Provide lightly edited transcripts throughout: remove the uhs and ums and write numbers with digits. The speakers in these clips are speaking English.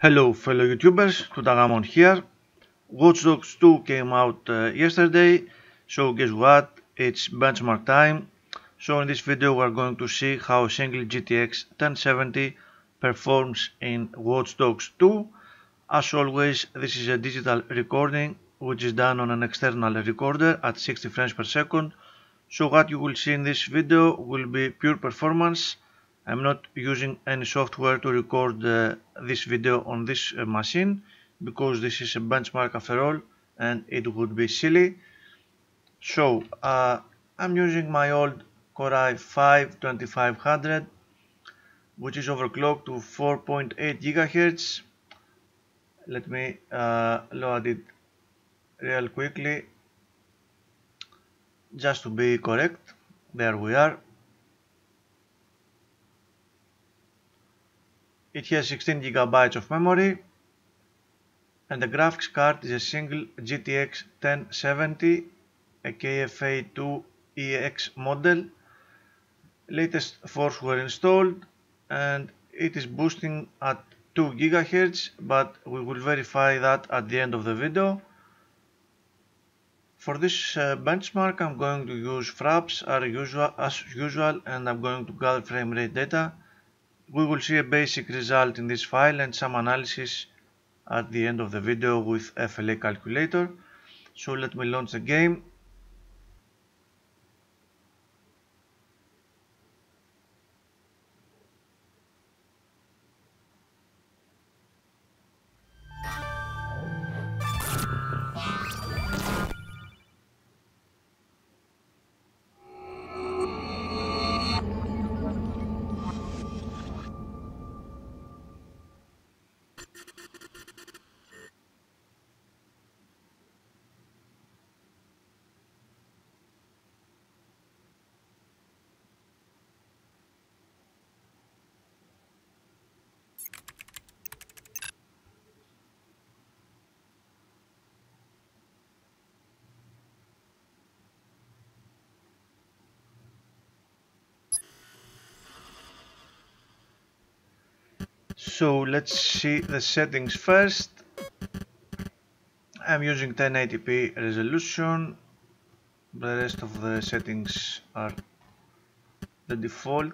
Hello fellow YouTubers, Tutagamon here. Watch Dogs 2 came out yesterday, so guess what, it's benchmark time. So in this video we are going to see how a single GTX 1070 performs in Watch Dogs 2. As always, this is a digital recording which is done on an external recorder at 60 frames per second. So what you will see in this video will be pure performance. I'm not using any software to record this video on this machine, because this is a benchmark after all and it would be silly. So I'm using my old Core i5-2500, which is overclocked to 4.8 GHz. Let me load it real quickly just to be correct. There we are. It has 16 GB of memory and the graphics card is a single GTX 1070, a KFA2EX model. Latest forks were installed and it is boosting at 2 GHz, but we will verify that at the end of the video. For this benchmark I'm going to use FRAPS as usual and I'm going to gather frame rate data. We will see a basic result in this file and some analysis at the end of the video with FLA calculator. So let me launch the game. So let's see the settings first. I'm using 1080p resolution. The rest of the settings are the default.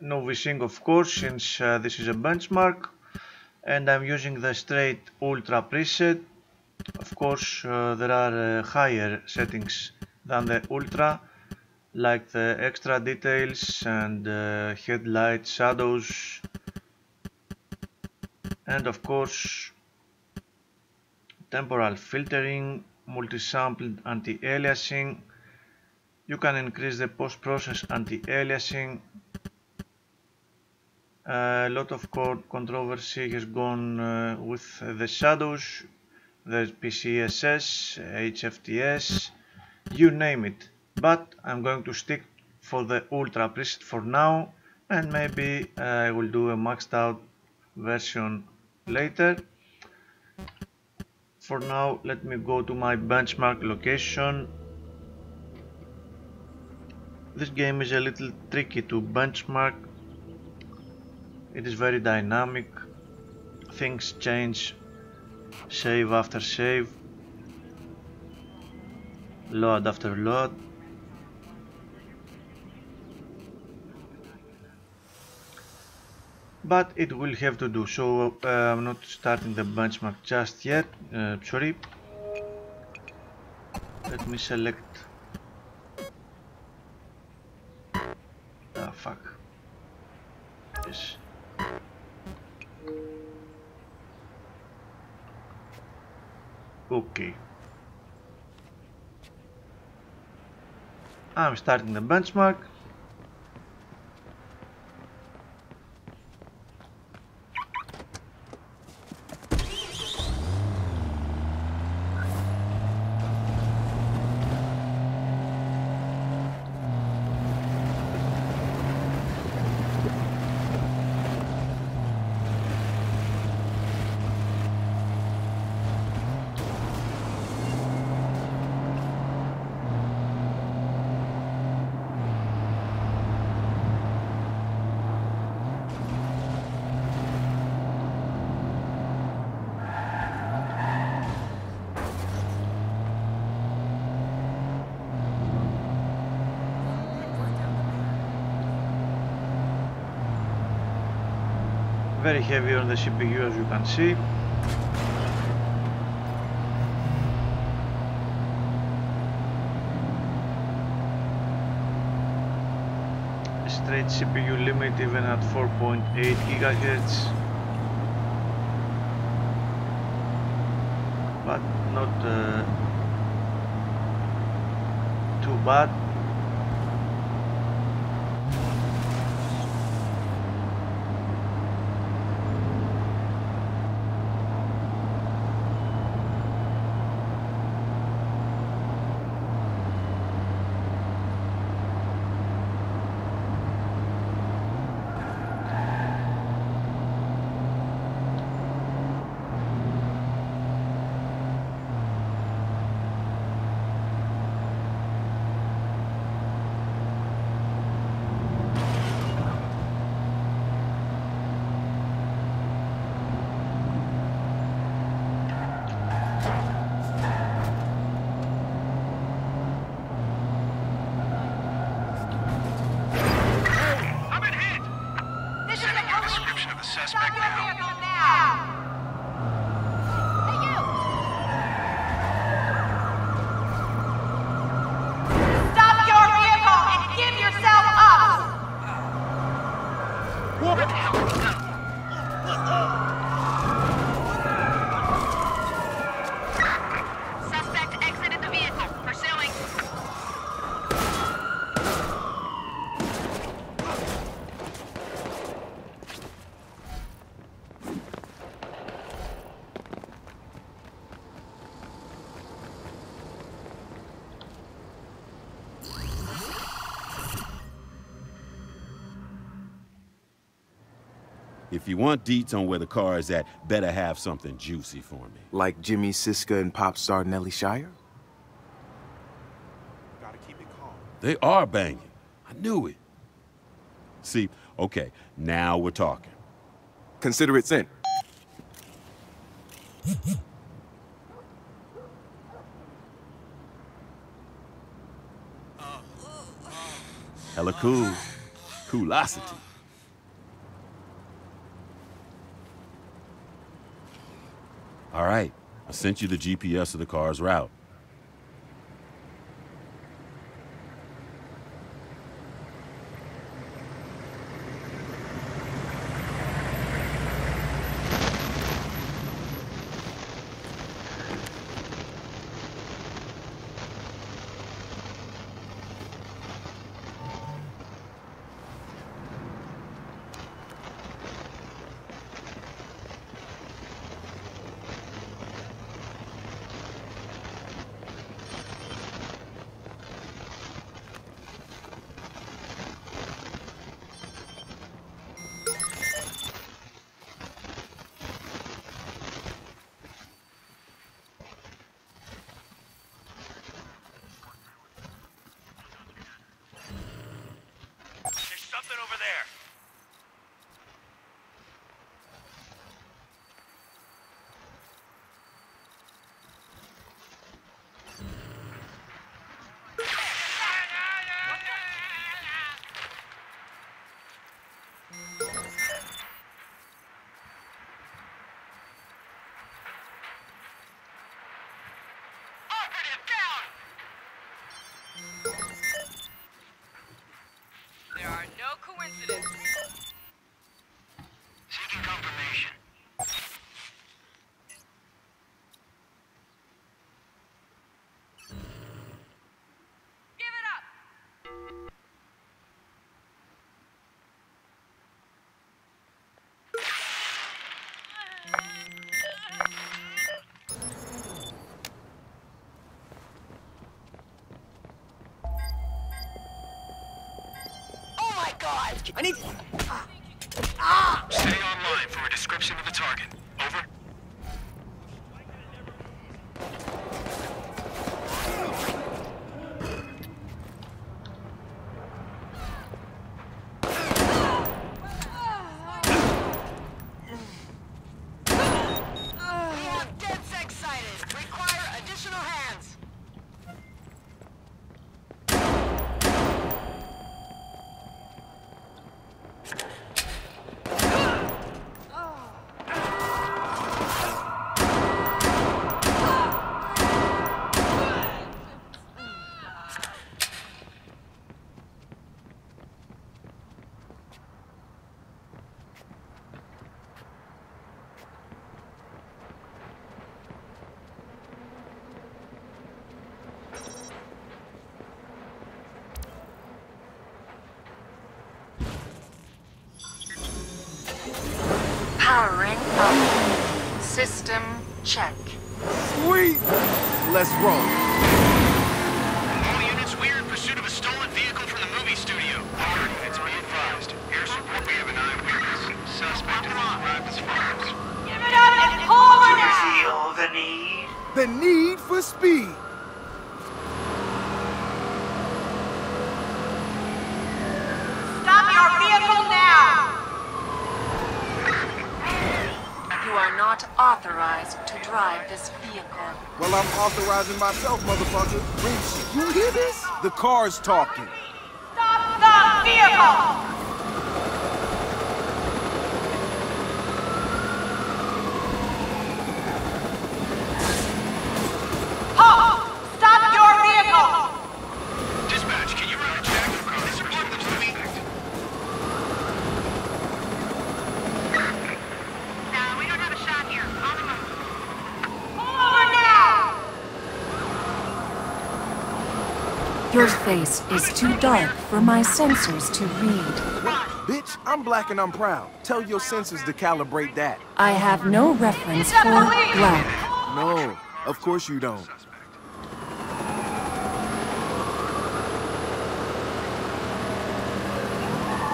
No VSync, of course, since this is a benchmark. And I'm using the straight ultra preset. Of course, there are higher settings than the ultra, like the extra details and headlights, shadows, and of course temporal filtering, multi-sampled anti-aliasing. You can increase the post-process anti-aliasing. A lot of controversy has gone with the shadows. There's PCSS, HFTS, you name it, but I'm going to stick for the ultra preset for now, and maybe I will do a maxed out version later. For now, let me go to my benchmark location. This game is a little tricky to benchmark. It is very dynamic. Things change save after save, load after load. But it will have to do, so I'm not starting the benchmark just yet, sorry. Let me select... fuck. Yes. Okay. I'm starting the benchmark. very heavy on the CPU, as you can see. Straight CPU limit even at 4.8 GHz, but not too bad. If you want deets on where the car is at, better have something juicy for me. Like Jimmy Siska and pop star Nelly Shire? Gotta keep it calm. They are banging. I knew it. See, okay, now we're talking. Consider it sent. Hella cool. Coolosity. All right, I sent you the GPS of the car's route. Seeking confirmation. Give it up. Oh my God! I need. Stay online for a description of the target. Over. Powering up. System check. Sweet! Let's roll. All units, we are in pursuit of a stolen vehicle from the movie studio. All units, be advised. Air support, we have an eyewitness. Suspect is on FRAPS. Give it up and pull her now! Feel the need. The need for speed. Authorized to drive this vehicle. Well, I'm authorizing myself, motherfucker. Wrench, you hear this? The car's talking. Stop the vehicle! Halt! Stop your vehicle! Dispatch, can you run a check? Your face is too dark for my sensors to read. Well, bitch, I'm black and I'm proud. Tell your sensors to calibrate that. I have no reference for black. No, of course you don't.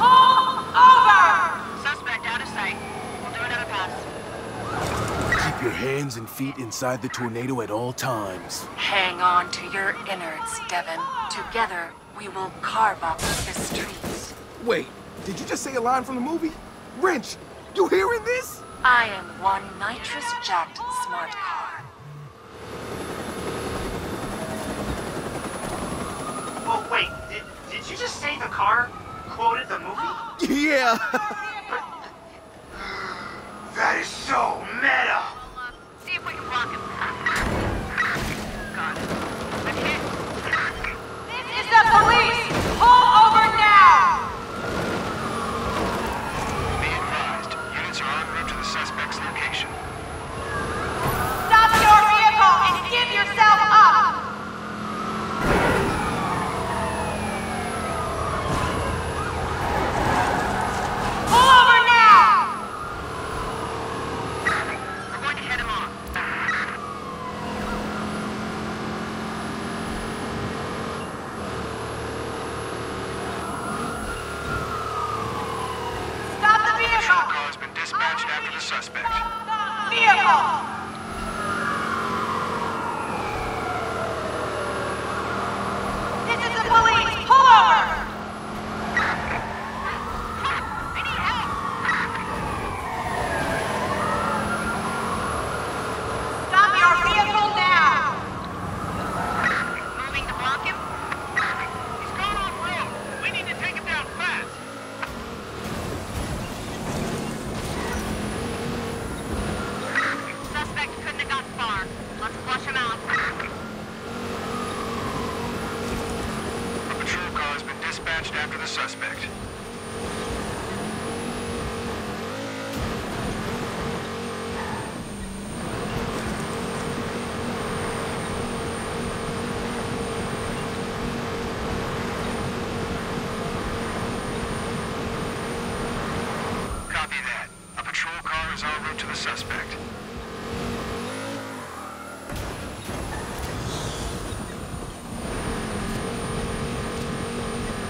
Pull over! Suspect out of sight. We'll do another pass. Keep your hands and feet inside the tornado at all times. Hang on to your innards, Devin. Together, we will carve up the streets. Wait, did you just say a line from the movie? Wrench, you hearing this? I am one nitrous-jacked smart car. Well, wait, did you just say the car quoted the movie? Yeah. That is so meta. See if we can block him. The police! Pull over now! Be advised, units are en route to the suspect's location. Stop your vehicle and give yourself up! Pull over now! We're going to head him off. Suspect. Vehicle!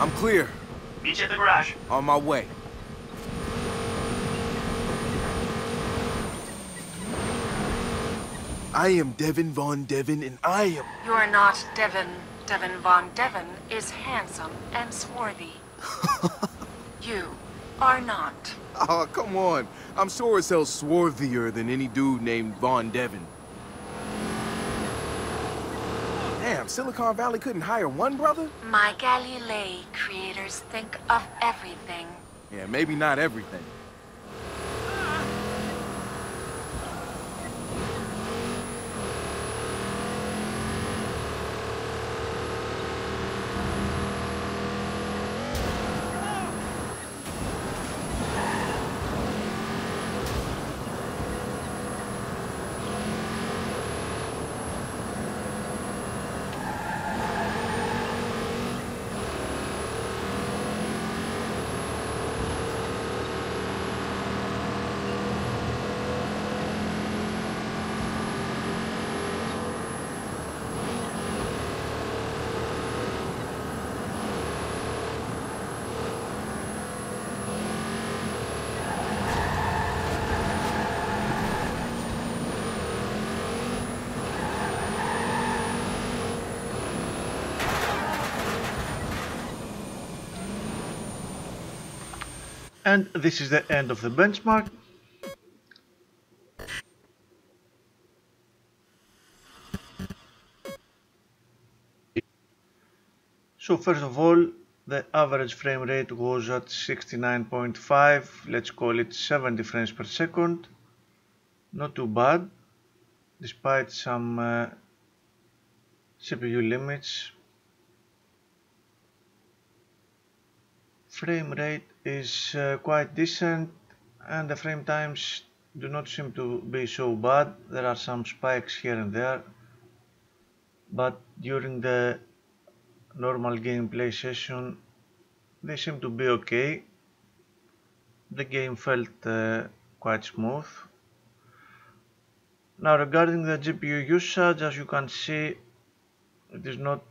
I'm clear. Meet you at the garage. On my way. I am Devin Von Devin, and I am... You're not Devin. Devin Von Devin is handsome and swarthy. You are not. Oh, come on. I'm sure as hell swarthier than any dude named Von Devin. Damn, Silicon Valley couldn't hire one brother? My Galilei creators think of everything. Yeah, maybe not everything. And this is the end of the benchmark. So first of all, the average frame rate was at 69.5, let's call it 70 frames per second. Not too bad, despite some CPU limits. Frame rate is quite decent, and the frame times do not seem to be so bad. There are some spikes here and there, but during the normal gameplay session they seem to be okay. The game felt quite smooth. Now regarding the GPU usage, as you can see, it is not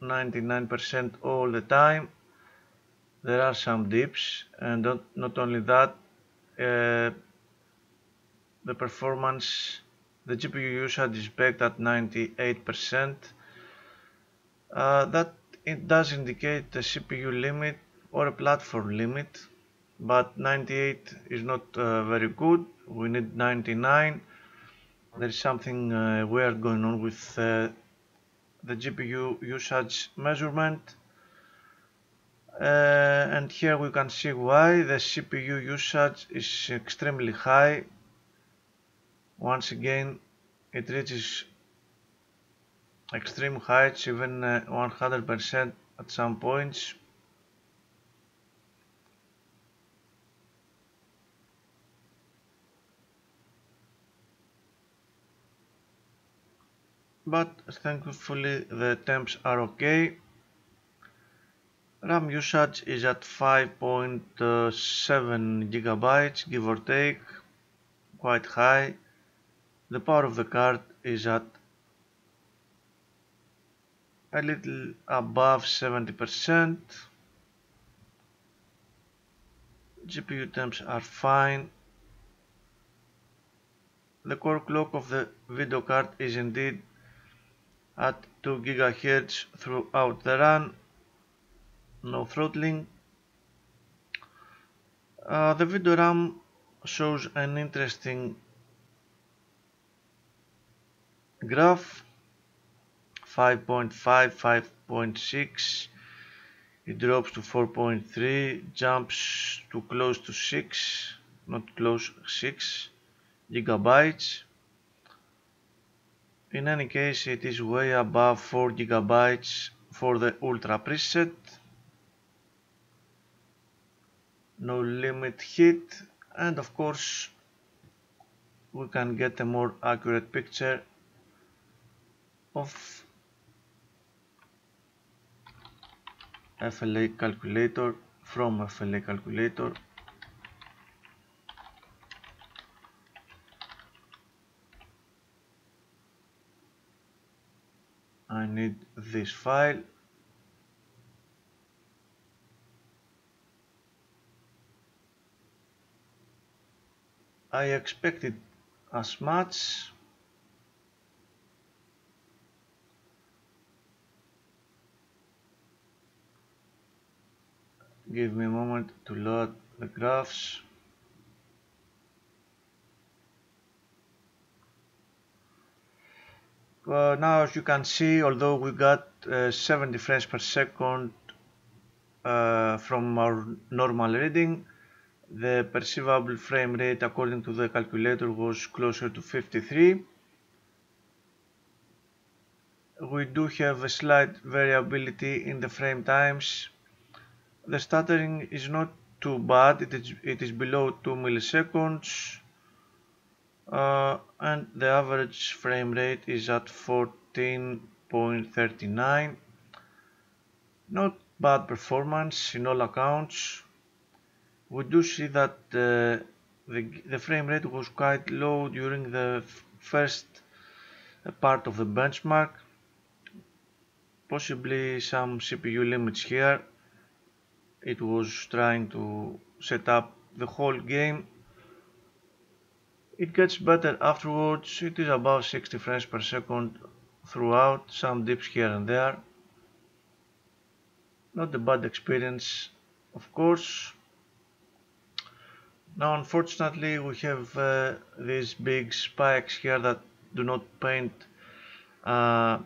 99% all the time. There are some dips, and not only that, the performance, the GPU usage is back at 98%. That it does indicate a CPU limit or a platform limit, but 98 is not very good. We need 99. There's something weird going on with the GPU usage measurement, and here we can see why. The CPU usage is extremely high. Once again, it reaches extreme heights, even 100% at some points. But thankfully the temps are okay. RAM usage is at 5.7 gigabytes, give or take, quite high. The power of the card is at a little above 70%. GPU temps are fine. The core clock of the video card is indeed at 2 GHz throughout the run, no throttling. The video RAM shows an interesting graph, 5.5, 5.6, it drops to 4.3, jumps to close to 6, not close, 6 gigabytes. In any case, it is way above 4 gigabytes for the ultra preset. No limit hit, and of course we can get a more accurate picture of FLA calculator from FLA calculator. I need this file. I expected as much. Give me a moment to load the graphs. Now as you can see, although we got 70 frames per second from our normal reading, the perceivable frame rate according to the calculator was closer to 53. We do have a slight variability in the frame times. The stuttering is not too bad, it is below 2 milliseconds, and the average frame rate is at 14.39. Not bad performance in all accounts. We do see that the frame rate was quite low during the first part of the benchmark. Possibly some CPU limits here. It was trying to set up the whole game. It gets better afterwards. It is above 60 frames per second throughout, some dips here and there. Not a bad experience, of course. Now unfortunately we have these big spikes here that do not paint a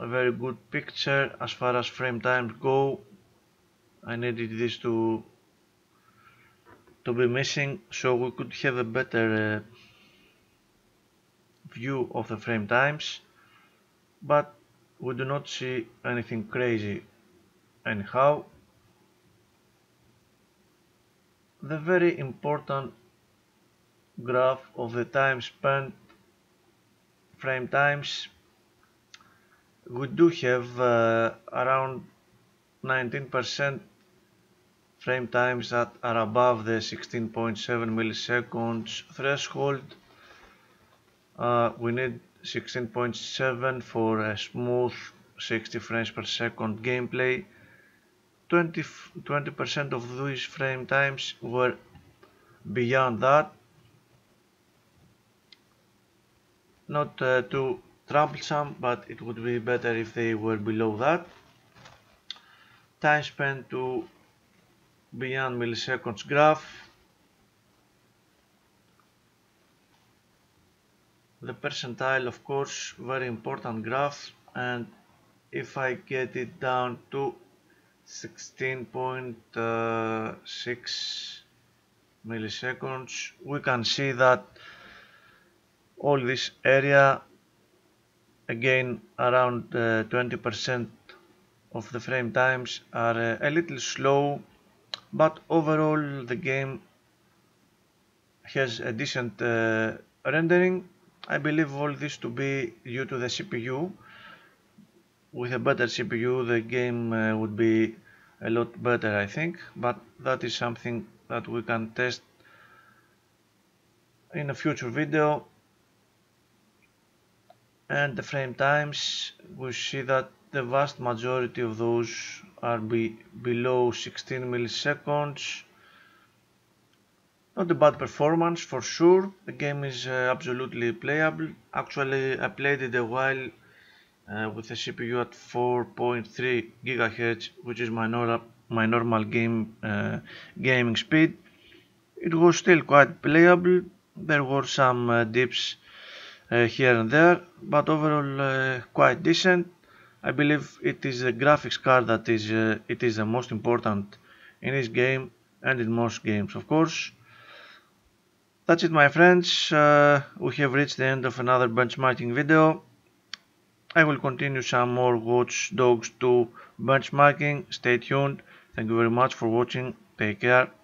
very good picture as far as frame times go. I needed this to be missing so we could have a better view of the frame times, but we do not see anything crazy. Anyhow, the very important graph of the time spent frame times, we do have around 19% frame times that are above the 16.7 milliseconds threshold. We need 16.7 for a smooth 60 frames per second gameplay. 20% of these frame times were beyond that. Not too troublesome, but it would be better if they were below that. Time spent to beyond milliseconds graph. The percentile, of course, very important graph, and if I get it down to 16.6 milliseconds, we can see that all this area, again around 20% of the frame times, are a little slow, but overall the game has a decent rendering. I believe all this to be due to the CPU. With a better CPU the game would be a lot better, I think, but that is something that we can test in a future video. And the frame times, we see that the vast majority of those are below 16 milliseconds. Not a bad performance for sure. The game is absolutely playable. Actually, I played it a while with a CPU at 4.3 GHz, which is my normal game gaming speed. It was still quite playable. There were some dips here and there, but overall quite decent. I believe it is the graphics card that is the most important in this game and in most games, of course. That's it, my friends. We have reached the end of another benchmarking video. I will continue some more Watch Dogs 2 benchmarking. Stay tuned. Thank you very much for watching. Take care.